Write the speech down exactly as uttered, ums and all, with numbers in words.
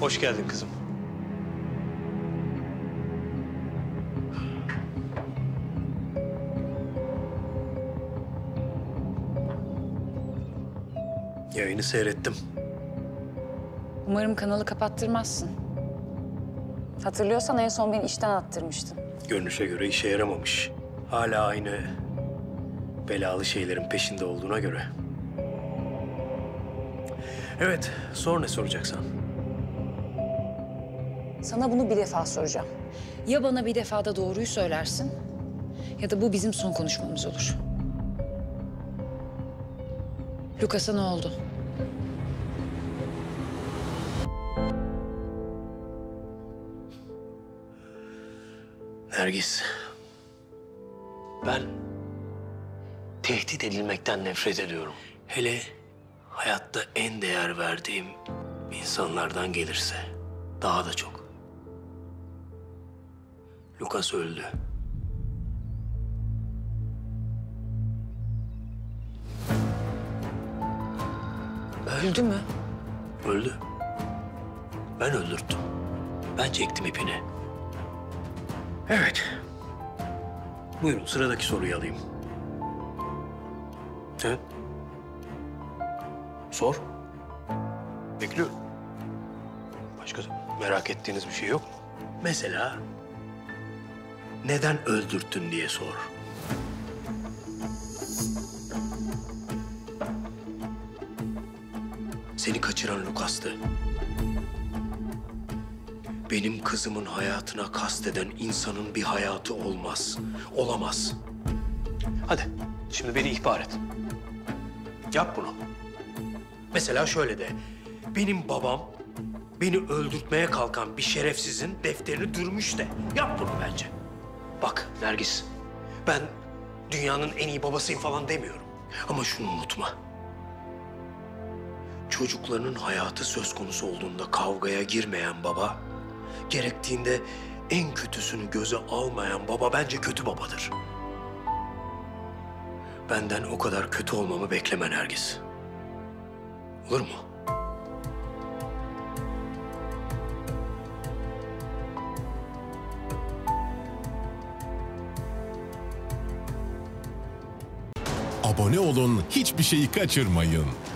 Hoş geldin kızım. Yayını seyrettim. Umarım kanalı kapattırmazsın. Hatırlıyorsan en son beni işten attırmıştın. Görünüşe göre işe yaramamış. Hala aynı belalı şeylerin peşinde olduğuna göre. Evet, sor ne soracaksan. Sana bunu bir defa soracağım. Ya bana bir defada doğruyu söylersin ya da bu bizim son konuşmamız olur. Lucas'a ne oldu? Nergis, ben tehdit edilmekten nefret ediyorum. Hele hayatta en değer verdiğim insanlardan gelirse daha da çok. Lucas öldü. Öldü mü? Öldü. Ben öldürttüm. Ben çektim ipini. Evet. Buyurun sıradaki soruyu alayım. Sen? Sor. Bekliyorum. Başka merak ettiğiniz bir şey yok mu? Mesela neden öldürttün diye sor. Seni kaçıran Lucas'tı. Benim kızımın hayatına kasteden insanın bir hayatı olmaz. Olamaz. Hadi şimdi beni ihbar et. Yap bunu. Mesela şöyle de. Benim babam beni öldürtmeye kalkan bir şerefsizin defterini dürmüş de. Yap bunu bence. Bak Nergis, ben dünyanın en iyi babasıyım falan demiyorum. Ama şunu unutma. Çocuklarının hayatı söz konusu olduğunda kavgaya girmeyen baba, gerektiğinde en kötüsünü göze almayan baba bence kötü babadır. Benden o kadar kötü olmamı bekleme Nergis. Olur mu? Abone olun, hiçbir şeyi kaçırmayın.